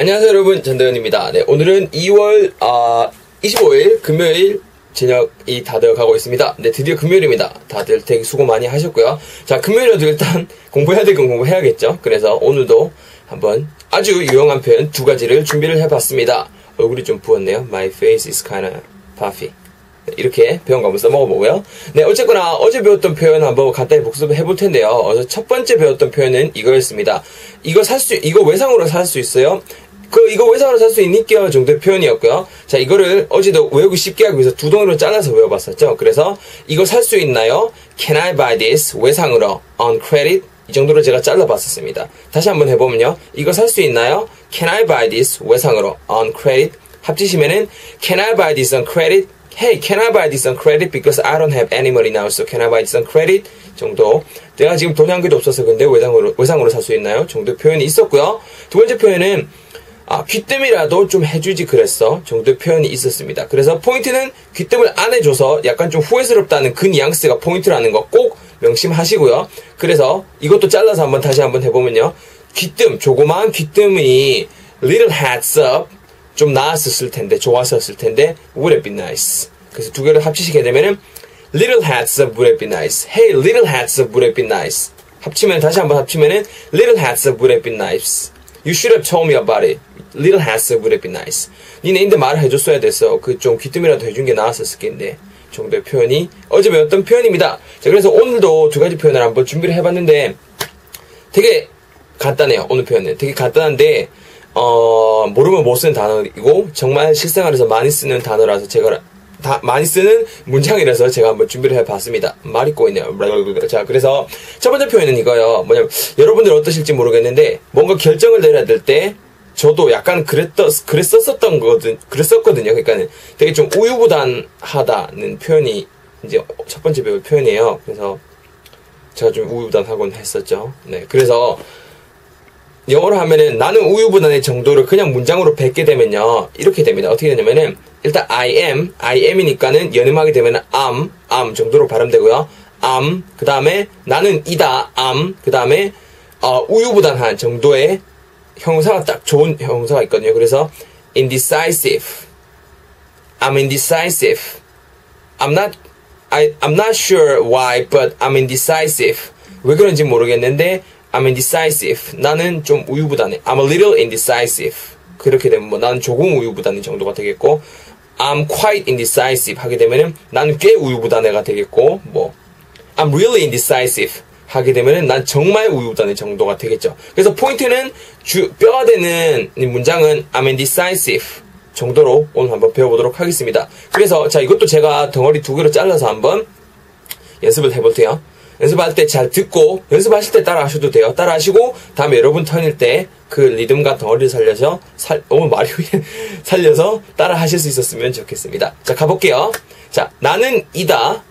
안녕하세요 여러분, 전도연입니다. 네, 오늘은 2월 25일 금요일 저녁이 다 되어가고 있습니다. 네, 드디어 금요일입니다. 다들 되게 수고 많이 하셨고요. 자, 금요일에도 일단 공부해야 될 건 공부해야겠죠. 그래서 오늘도 한번 아주 유용한 표현 두 가지를 준비를 해봤습니다. 얼굴이 좀 부었네요. My face is kinda puffy. 이렇게 배운 거 한번 써먹어보고요. 네, 어쨌거나 어제 배웠던 표현 한번 간단히 복습을 해볼 텐데요. 어제 첫 번째 배웠던 표현은 이거였습니다. 이거 외상으로 살 수 있어요? 이거 외상으로 살 수 있니껴 정도의 표현이었고요. 자, 이거를 어제도 외우기 쉽게 하기 위해서 두 덩이로 잘라서 외워봤었죠. 그래서 이거 살 수 있나요? Can I buy this? 외상으로 on credit? 이 정도로 제가 잘라봤었습니다. 다시 한번 해보면요. 이거 살 수 있나요? Can I buy this? 외상으로 on credit? 합치시면은 Can I buy this on credit? Hey, can I buy this on credit? Because I don't have any money now, so can I buy this on credit? 정도. 내가 지금 돈이 한 개도 없어서 근데 외상으로 살 수 있나요? 정도 표현이 있었고요. 두 번째 표현은 귀뜸이라도 좀 해주지 그랬어 정도의 표현이 있었습니다. 그래서 포인트는 귀뜸을 안 해줘서 약간 좀 후회스럽다는 그 뉘앙스가 포인트라는 거 꼭 명심하시고요. 그래서 이것도 잘라서 한번 다시 한번 해보면요. 조그마한 귀뜸이 little heads up 좀 나았었을 텐데, 좋았었을 텐데 would have been nice. 그래서 두 개를 합치시게 되면은 little heads up would have been nice. Hey, little heads up would have been nice. 다시 한번 합치면은 little heads up would have been nice. You should have told me about it. Little heads up would have been nice. 니네인데 말을 해줬어야 됐어. 좀 귀뜸이라도 해준 게 나았었을 텐데 정도의 표현이 어제 배웠던 표현입니다. 자, 그래서 오늘도 두 가지 표현을 한번 준비를 해봤는데 되게 간단해요. 오늘 표현은 되게 간단한데 모르면 못 쓰는 단어이고 정말 실생활에서 많이 쓰는 단어라서 제가 많이 쓰는 문장이라서 제가 한번 준비를 해봤습니다. 말이 꼬이네요. 자, 그래서 첫 번째 표현은 이거예요. 뭐냐면 여러분들 어떠실지 모르겠는데 뭔가 결정을 내려야 될 때 저도 약간 그랬었거든요. 그러니까 되게 좀 우유부단하다는 표현이 이제 첫 번째 배울 표현이에요. 그래서 제가 좀 우유부단하곤 했었죠. 네, 그래서 영어로 하면은 나는 우유부단의 정도를 그냥 문장으로 뱉게 되면요. 이렇게 됩니다. 어떻게 되냐면은 일단 I am이니까는 연음하게 되면은 am 정도로 발음되고요. 그 다음에 나는 이다, 그 다음에 우유부단한 정도의 형용사가 딱 좋은 형용사가 있거든요. 그래서 indecisive, I'm indecisive, I'm not sure why, but I'm indecisive. 왜 그런지 모르겠는데 I'm indecisive. 나는 좀 우유부단해. I'm a little indecisive. 그렇게 되면 나는 조금 우유부단한 정도가 되겠고, I'm quite indecisive 하게 되면은 나는 꽤 우유부단해가 되겠고, I'm really indecisive 하게 되면은 난 정말 우유부단한 정도가 되겠죠. 그래서 포인트는 뼈가 되는 이 문장은 I'm indecisive 정도로 오늘 한번 배워보도록 하겠습니다. 그래서 자, 이것도 제가 덩어리 두 개로 잘라서 한번 연습을 해볼게요. 연습할 때 잘 듣고, 연습하실 때 따라 하셔도 돼요. 따라 하시고, 다음에 여러분 턴일 때 그 리듬과 덩어리를 살려서 따라 하실 수 있었으면 좋겠습니다. 자, 가볼게요. 자, 나는 이다.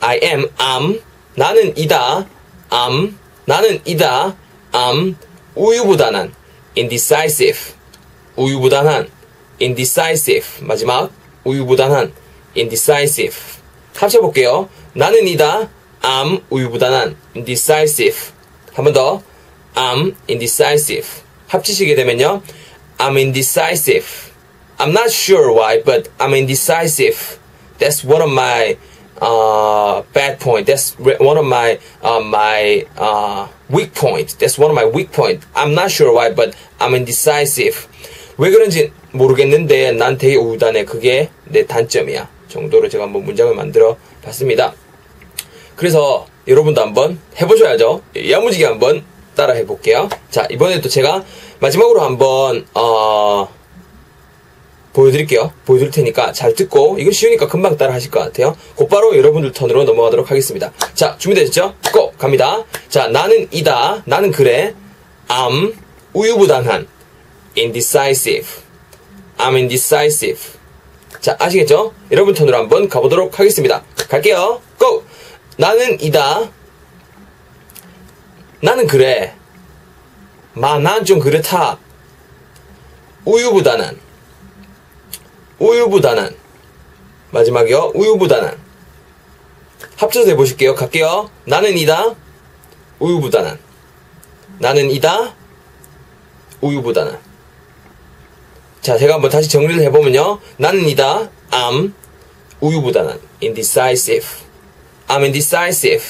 I am, am. 나는 이다. am. 나는 이다. am. 우유부단한. indecisive. 우유부단한. indecisive. 마지막. 우유부단한. indecisive. 합쳐볼게요. 나는 이다. I'm 우유부단한, indecisive. 한 번 더, I'm indecisive. 합치시게 되면요, I'm indecisive. I'm not sure why, but I'm indecisive. That's one of my bad point. That's one of my weak point. That's one of my weak point. I'm not sure why, but I'm indecisive. 왜 그런지 모르겠는데 난 되게 우유부단해. 그게 내 단점이야. 정도로 제가 한번 문장을 만들어 봤습니다. 그래서 여러분도 한번 해보셔야죠. 야무지게 한번 따라 해볼게요. 자, 이번에도 제가 마지막으로 한번 보여드릴게요. 보여드릴 테니까 잘 듣고, 이건 쉬우니까 금방 따라 하실 것 같아요. 곧바로 여러분들 턴으로 넘어가도록 하겠습니다. 자, 준비되셨죠? 고! 갑니다. 자, 나는 이다. 나는 그래. I'm 우유부단한. indecisive. I'm indecisive. 자, 아시겠죠? 여러분 턴으로 한번 가보도록 하겠습니다. 갈게요. 고! 나는 이다. 나는 그래. 난 좀 그렇다. 우유부단한. 우유부단한. 마지막이요. 우유부단한. 합쳐서 해보실게요. 갈게요. 나는 이다. 우유부단한. 나는 이다. 우유부단한. 자, 제가 한번 다시 정리를 해보면요. 나는 이다. I'm. 우유부단한. Indecisive. I'm indecisive.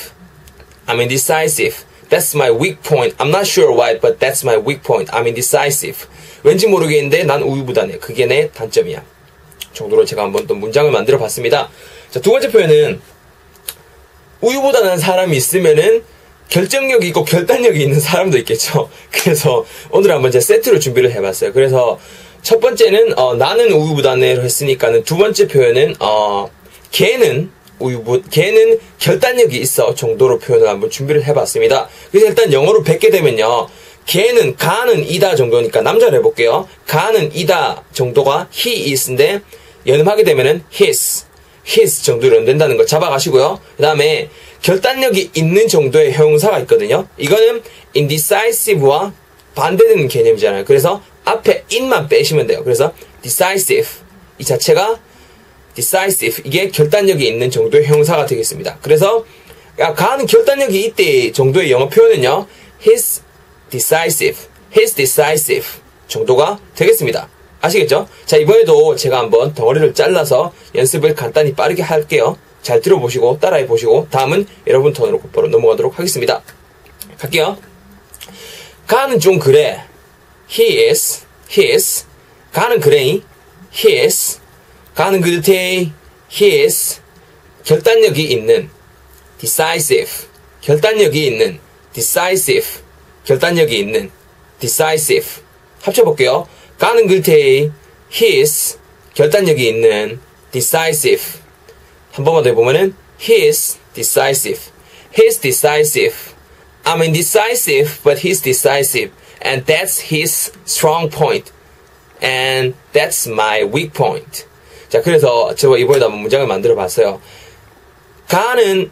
I'm indecisive. That's my weak point. I'm not sure why, but that's my weak point. I'm indecisive. 왠지 모르겠는데 난 우유부단해. 그게 내 단점이야. 정도로 제가 한번 또 문장을 만들어 봤습니다. 자, 두 번째 표현은 우유부단한 사람이 있으면은 결정력이 있고 결단력이 있는 사람도 있겠죠. 그래서 오늘 한번 제가 세트로 준비를 해봤어요. 그래서 첫 번째는 나는 우유부단해로 했으니까는 두 번째 표현은 걔는 결단력이 있어 정도로 표현을 한번 준비를 해봤습니다. 그래서 일단 영어로 뵙게 되면요. 걔는 가는 이다 정도니까 남자를 해볼게요. 가는 이다 정도가 he is인데 연음하게 되면은 his 정도로 연음된다는 거 잡아가시고요. 그 다음에 결단력이 있는 정도의 형용사가 있거든요. 이거는 indecisive와 반대되는 개념이잖아요. 그래서 앞에 in만 빼시면 돼요. 그래서 decisive 이 자체가 decisive 이게 결단력이 있는 정도의 형용사가 되겠습니다. 그래서 가는 결단력이 있대 정도의 영어 표현은요. he's decisive 정도가 되겠습니다. 아시겠죠? 자, 이번에도 제가 한번 덩어리를 잘라서 연습을 간단히 빠르게 할게요. 잘 들어보시고 따라해보시고 다음은 여러분 턴으로 곧바로 넘어가도록 하겠습니다. 갈게요. 가는 좀 그래. He is. 가는 그래이. He is. 가는 그렇대이. He is. 결단력이 있는. Decisive. 합쳐볼게요. 가는 그렇대이. He is. 결단력이 있는. Decisive. 한 번만 더 해보면은 He is decisive. I'm indecisive, but he's decisive. And that's his strong point. And that's my weak point. 자, 그래서 제가 이번에도 한번 문장을 만들어 봤어요. 가는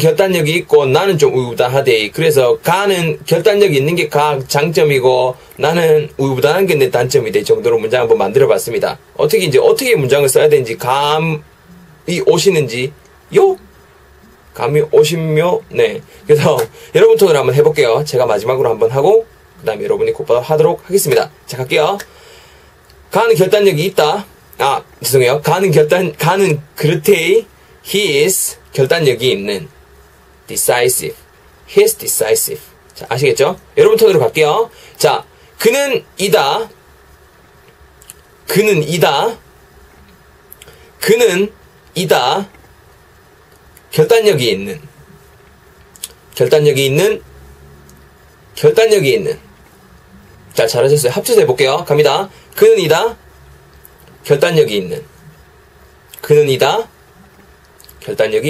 결단력이 있고 나는 좀 우유부단하대. 그래서 가는 결단력이 있는 게 가 장점이고 나는 우유부단한 게 내 단점이 될 정도로 문장 한번 만들어 봤습니다. 어떻게 문장을 써야 되는지 감이 오시는지 요? 감이 오시며? 네. 그래서 여러분 톤으로 한번 해볼게요. 제가 마지막으로 한번 하고 그 다음에 여러분이 곧바로 하도록 하겠습니다. 자, 갈게요. 가는 결단력이 있다. 가는 그렇대이. He is 결단력이 있는. Decisive. He's decisive. 자, 아시겠죠? 여러분 턴으로 갈게요. 자, 그는 이다. 결단력이 있는. 자, 잘하셨어요. 합쳐서 해볼게요. 갑니다. 그는 이다. 결단력이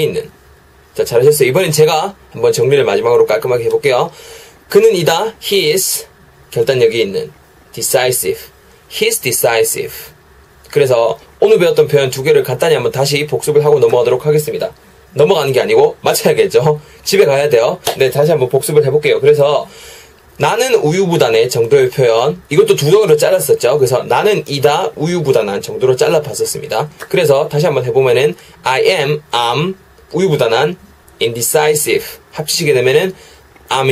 있는. 자, 잘하셨어요. 이번엔 제가 한번 정리를 마지막으로 깔끔하게 해볼게요. 그는 이다. He is. 결단력이 있는. Decisive. He's decisive. 그래서 오늘 배웠던 표현 두 개를 간단히 한번 다시 복습을 하고 넘어가도록 하겠습니다. 넘어가는 게 아니고 맞춰야겠죠. 집에 가야 돼요. 네, 다시 한번 복습을 해볼게요. 그래서 나는 우유부단해 정도의 표현, 이것도 두 덩어리로 잘랐었죠. 그래서 나는 이다 우유부단한 정도로 잘라봤었습니다. 그래서 다시 한번 해보면은 I'm 우유부단한 indecisive 합치게 되면은 I'm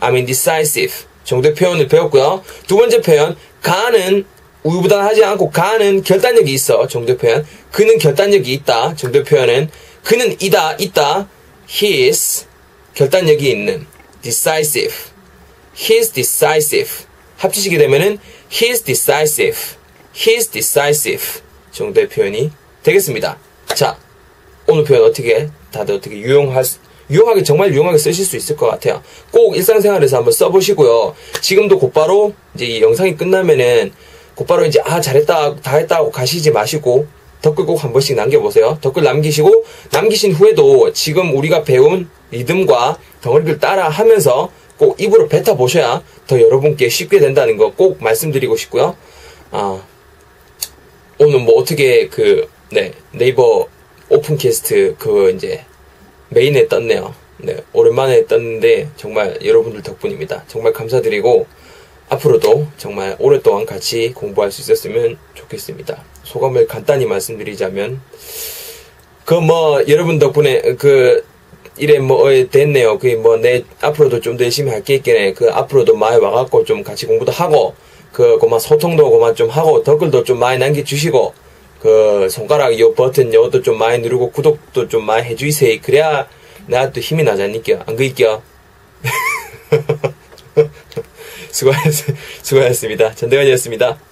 indecisive 정도의 표현을 배웠고요. 두 번째 표현 가는 우유부단하지 않고 가는 결단력이 있어 정도의 표현, 그는 결단력이 있다 정도의 표현은 그는 있다 He is 결단력이 있는. Decisive. He's decisive. 합치시게 되면은 He's decisive. 정도의 표현이 되겠습니다. 자, 오늘 표현 다들 어떻게 유용하게 정말 유용하게 쓰실 수 있을 것 같아요. 꼭 일상생활에서 한번 써보시고요. 지금도 곧바로 이제 이 영상이 끝나면은 곧바로 이제 잘했다 다 했다고 가시지 마시고. 댓글 꼭 한 번씩 남겨보세요. 댓글 남기신 후에도 지금 우리가 배운 리듬과 덩어리를 따라하면서 꼭 입으로 뱉어보셔야 더 여러분께 쉽게 된다는 거 꼭 말씀드리고 싶고요. 오늘 어떻게 네이버 오픈캐스트 이제 메인에 떴네요. 네, 오랜만에 떴는데 정말 여러분들 덕분입니다. 정말 감사드리고 앞으로도 정말 오랫동안 같이 공부할 수 있었으면 좋겠습니다. 소감을 간단히 말씀드리자면 여러분 덕분에 이래 뭐 됐네요. 그 뭐 내 앞으로도 좀 더 열심히 할 게 있겠네. 그 앞으로도 많이 와갖고 좀 같이 공부도 하고 그 고마 소통도 고마 좀 하고 댓글도 좀 많이 남겨주시고 그 손가락 요 버튼 요것도 좀 많이 누르고 구독도 좀 많이 해주세요. 그래야 내가 또 힘이 나지 않을게요. 안 그럴게요. 수고하셨습니다. 전대건이었습니다.